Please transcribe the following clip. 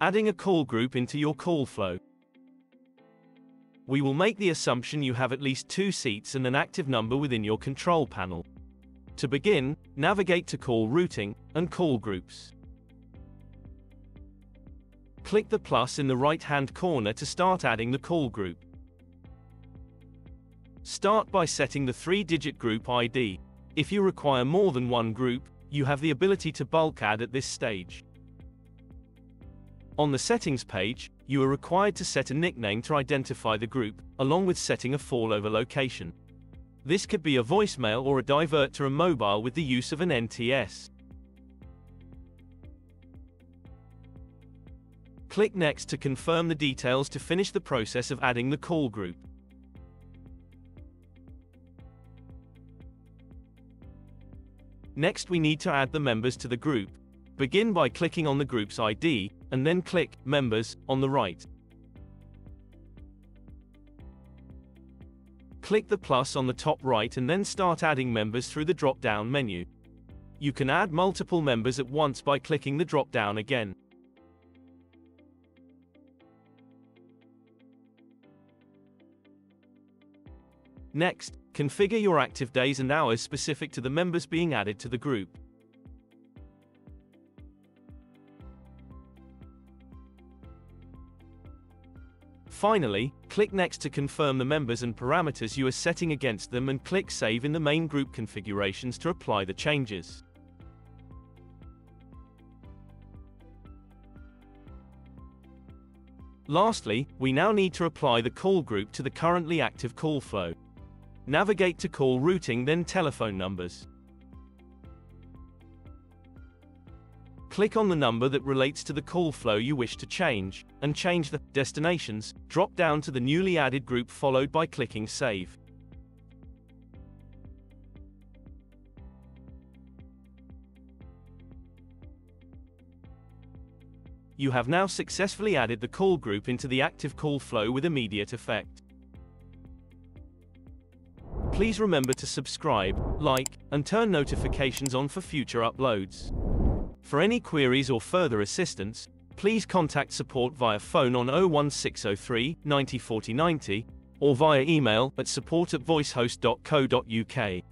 Adding a call group into your call flow. We will make the assumption you have at least 2 seats and an active number within your control panel. To begin, navigate to Call Routing and Call Groups. Click the plus in the right-hand corner to start adding the call group. Start by setting the 3-digit group ID. If you require more than one group, you have the ability to bulk add at this stage. On the settings page, you are required to set a nickname to identify the group, along with setting a failover location. This could be a voicemail or a divert to a mobile with the use of an NTS. Click Next to confirm the details to finish the process of adding the call group. Next, we need to add the members to the group. Begin by clicking on the group's ID, and then click Members on the right. Click the plus on the top right and then start adding members through the drop-down menu. You can add multiple members at once by clicking the drop-down again. Next, configure your active days and hours specific to the members being added to the group. Finally, click Next to confirm the members and parameters you are setting against them and click Save in the main group configurations to apply the changes. Lastly, we now need to apply the call group to the currently active call flow. Navigate to Call Routing, then Telephone Numbers. Click on the number that relates to the call flow you wish to change, and change the Destinations drop-down to the newly added group followed by clicking Save. You have now successfully added the call group into the active call flow with immediate effect. Please remember to subscribe, like, and turn notifications on for future uploads. For any queries or further assistance, please contact support via phone on 01603 90 40 90 or via email at support@voicehost.co.uk.